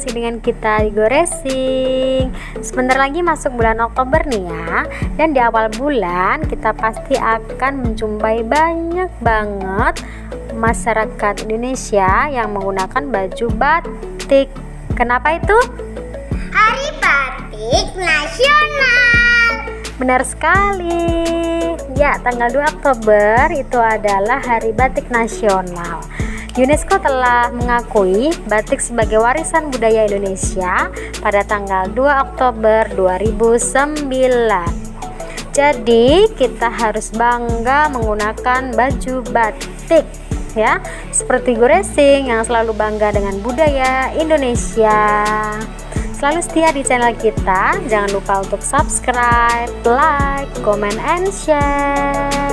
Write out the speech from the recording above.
masih dengan kita di Goresing. Sebentar lagi masuk bulan Oktober nih ya, dan di awal bulan kita pasti akan menjumpai banyak banget masyarakat Indonesia yang menggunakan baju batik. Kenapa itu? Hari Batik Nasional. Benar sekali. Ya, tanggal 2 Oktober itu adalah Hari Batik Nasional. UNESCO telah mengakui batik sebagai warisan budaya Indonesia pada tanggal 2 Oktober 2009. Jadi, kita harus bangga menggunakan baju batik ya, seperti Goresing yang selalu bangga dengan budaya Indonesia. Selalu setia di channel kita. Jangan lupa untuk subscribe, like, comment, and share.